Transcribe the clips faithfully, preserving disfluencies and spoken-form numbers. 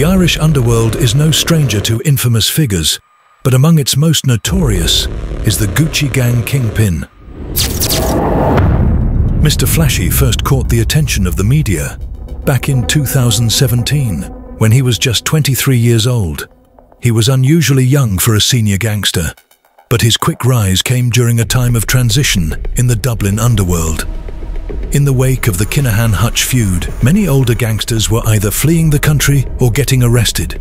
The Irish underworld is no stranger to infamous figures, but among its most notorious is the Gucci Gang kingpin. Mister Flashy first caught the attention of the media back in two thousand seventeen, when he was just twenty-three years old. He was unusually young for a senior gangster, but his quick rise came during a time of transition in the Dublin underworld. In the wake of the Kinahan Hutch feud, many older gangsters were either fleeing the country or getting arrested,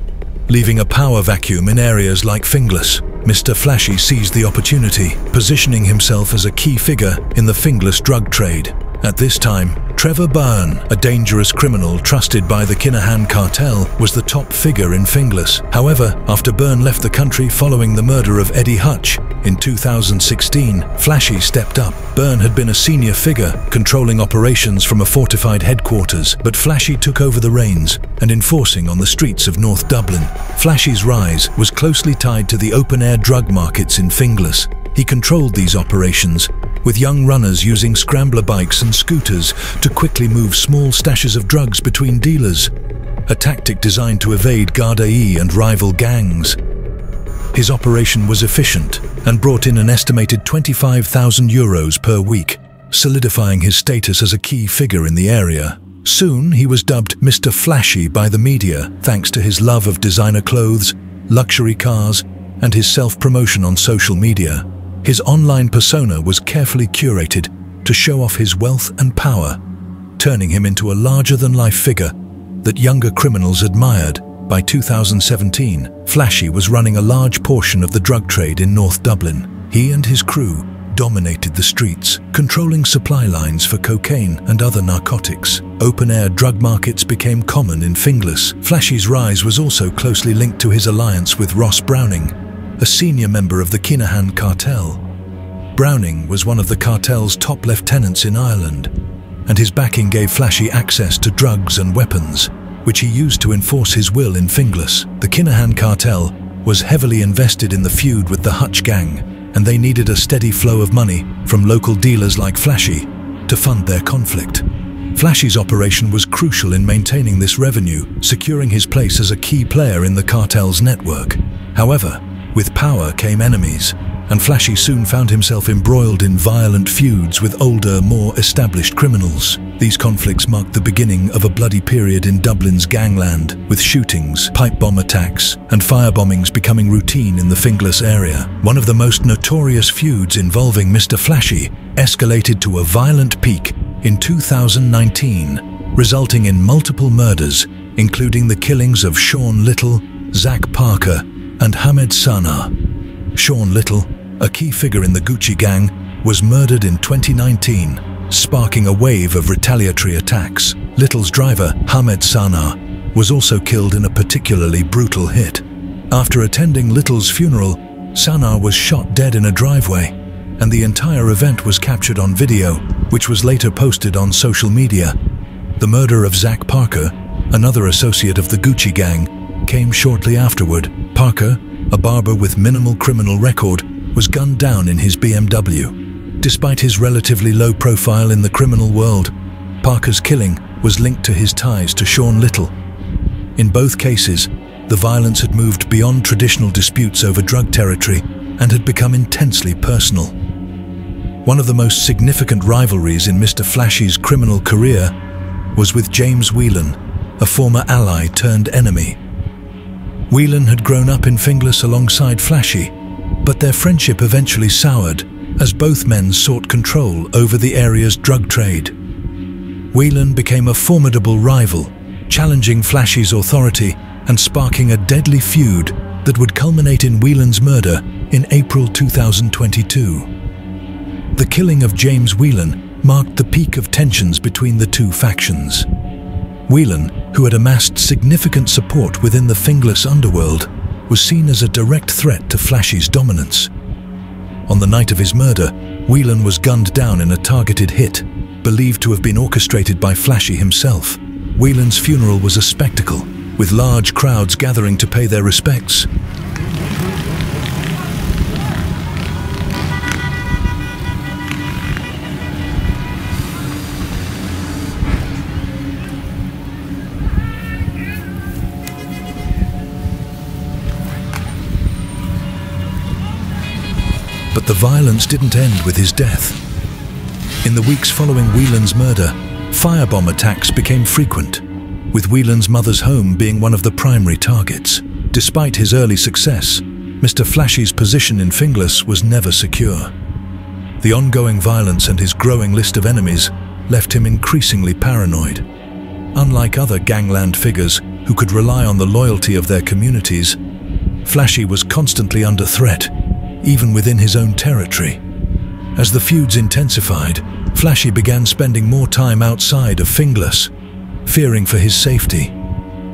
leaving a power vacuum in areas like Finglas. Mister Flashy seized the opportunity, positioning himself as a key figure in the Finglas drug trade. At this time, Trevor Byrne, a dangerous criminal trusted by the Kinahan Cartel, was the top figure in Finglas. However, after Byrne left the country following the murder of Eddie Hutch in two thousand sixteen, Flashy stepped up. Byrne had been a senior figure, controlling operations from a fortified headquarters, but Flashy took over the reins and enforcing on the streets of North Dublin. Flashy's rise was closely tied to the open-air drug markets in Finglas. He controlled these operations, with young runners using scrambler bikes and scooters to quickly move small stashes of drugs between dealers, a tactic designed to evade Gardaí and rival gangs. His operation was efficient and brought in an estimated twenty-five thousand euros per week, solidifying his status as a key figure in the area. Soon, he was dubbed Mister Flashy by the media, thanks to his love of designer clothes, luxury cars, and his self-promotion on social media. His online persona was carefully curated to show off his wealth and power, turning him into a larger-than-life figure that younger criminals admired. By two thousand seventeen, Flashy was running a large portion of the drug trade in North Dublin. He and his crew dominated the streets, controlling supply lines for cocaine and other narcotics. Open-air drug markets became common in Finglas. Flashy's rise was also closely linked to his alliance with Ross Browning, a senior member of the Kinahan Cartel. Browning was one of the cartel's top lieutenants in Ireland, and his backing gave Flashy access to drugs and weapons, which he used to enforce his will in Finglas. The Kinahan Cartel was heavily invested in the feud with the Hutch gang, and they needed a steady flow of money from local dealers like Flashy to fund their conflict. Flashy's operation was crucial in maintaining this revenue, securing his place as a key player in the cartel's network. However, with power came enemies, and Flashy soon found himself embroiled in violent feuds with older, more established criminals. These conflicts marked the beginning of a bloody period in Dublin's gangland, with shootings, pipe bomb attacks, and firebombings becoming routine in the Finglas area. One of the most notorious feuds involving Mister Flashy escalated to a violent peak in two thousand nineteen, resulting in multiple murders, including the killings of Sean Little, Zack Parker, and Hamed Sanar. Sean Little, a key figure in the Gucci Gang, was murdered in twenty nineteen, sparking a wave of retaliatory attacks. Little's driver, Hamed Sanar, was also killed in a particularly brutal hit. After attending Little's funeral, Sanar was shot dead in a driveway, and the entire event was captured on video, which was later posted on social media. The murder of Zack Parker, another associate of the Gucci Gang, came shortly afterward. Parker, a barber with minimal criminal record, was gunned down in his B M W. Despite his relatively low profile in the criminal world, Parker's killing was linked to his ties to Sean Little. In both cases, the violence had moved beyond traditional disputes over drug territory and had become intensely personal. One of the most significant rivalries in Mister Flashy's criminal career was with James Whelan, a former ally turned enemy. Whelan had grown up in Finglas alongside Flashy, but their friendship eventually soured as both men sought control over the area's drug trade. Whelan became a formidable rival, challenging Flashy's authority and sparking a deadly feud that would culminate in Whelan's murder in April two thousand twenty-two. The killing of James Whelan marked the peak of tensions between the two factions. Whelan, who had amassed significant support within the Finglas underworld, was seen as a direct threat to Flashy's dominance. On the night of his murder, Whelan was gunned down in a targeted hit, believed to have been orchestrated by Flashy himself. Whelan's funeral was a spectacle, with large crowds gathering to pay their respects. But the violence didn't end with his death. In the weeks following Whelan's murder, firebomb attacks became frequent, with Whelan's mother's home being one of the primary targets. Despite his early success, Mister Flashy's position in Finglas was never secure. The ongoing violence and his growing list of enemies left him increasingly paranoid. Unlike other gangland figures who could rely on the loyalty of their communities, Flashy was constantly under threat, even within his own territory. As the feuds intensified, Flashy began spending more time outside of Finglas, fearing for his safety.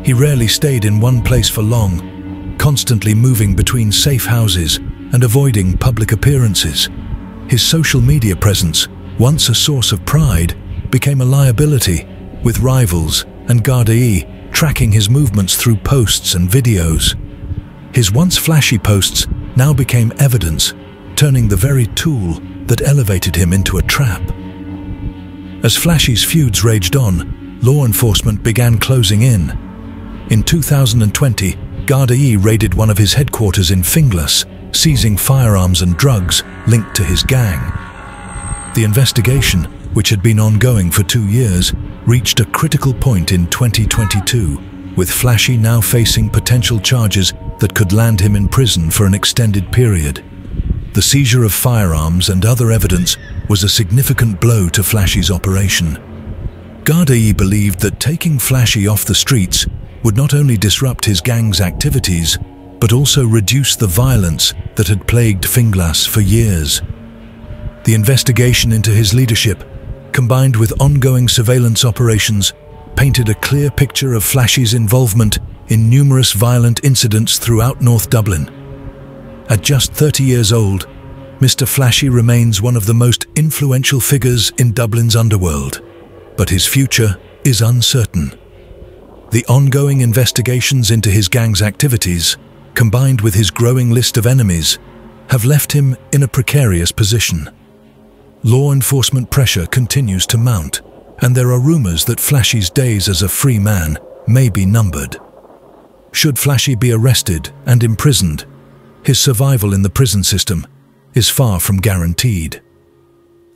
He rarely stayed in one place for long, constantly moving between safe houses and avoiding public appearances. His social media presence, once a source of pride, became a liability, with rivals and Gardaí tracking his movements through posts and videos. His once flashy posts now became evidence, turning the very tool that elevated him into a trap. As Flashy's feuds raged on, law enforcement began closing in. In two thousand twenty, Gardaí raided one of his headquarters in Finglas, seizing firearms and drugs linked to his gang. The investigation, which had been ongoing for two years, reached a critical point in twenty twenty-two, with Flashy now facing potential charges that could land him in prison for an extended period. The seizure of firearms and other evidence was a significant blow to Flashy's operation. Gardaí believed that taking Flashy off the streets would not only disrupt his gang's activities, but also reduce the violence that had plagued Finglas for years. The investigation into his leadership, combined with ongoing surveillance operations, painted a clear picture of Flashy's involvement in numerous violent incidents throughout North Dublin. At just thirty years old, Mister Flashy remains one of the most influential figures in Dublin's underworld, but his future is uncertain. The ongoing investigations into his gang's activities, combined with his growing list of enemies, have left him in a precarious position. Law enforcement pressure continues to mount, and there are rumors that Flashy's days as a free man may be numbered. Should Flashy be arrested and imprisoned, his survival in the prison system is far from guaranteed.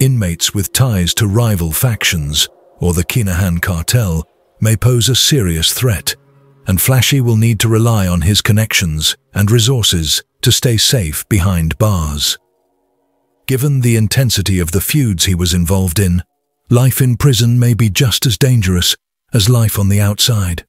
Inmates with ties to rival factions or the Kinahan Cartel may pose a serious threat, and Flashy will need to rely on his connections and resources to stay safe behind bars. Given the intensity of the feuds he was involved in, life in prison may be just as dangerous as life on the outside.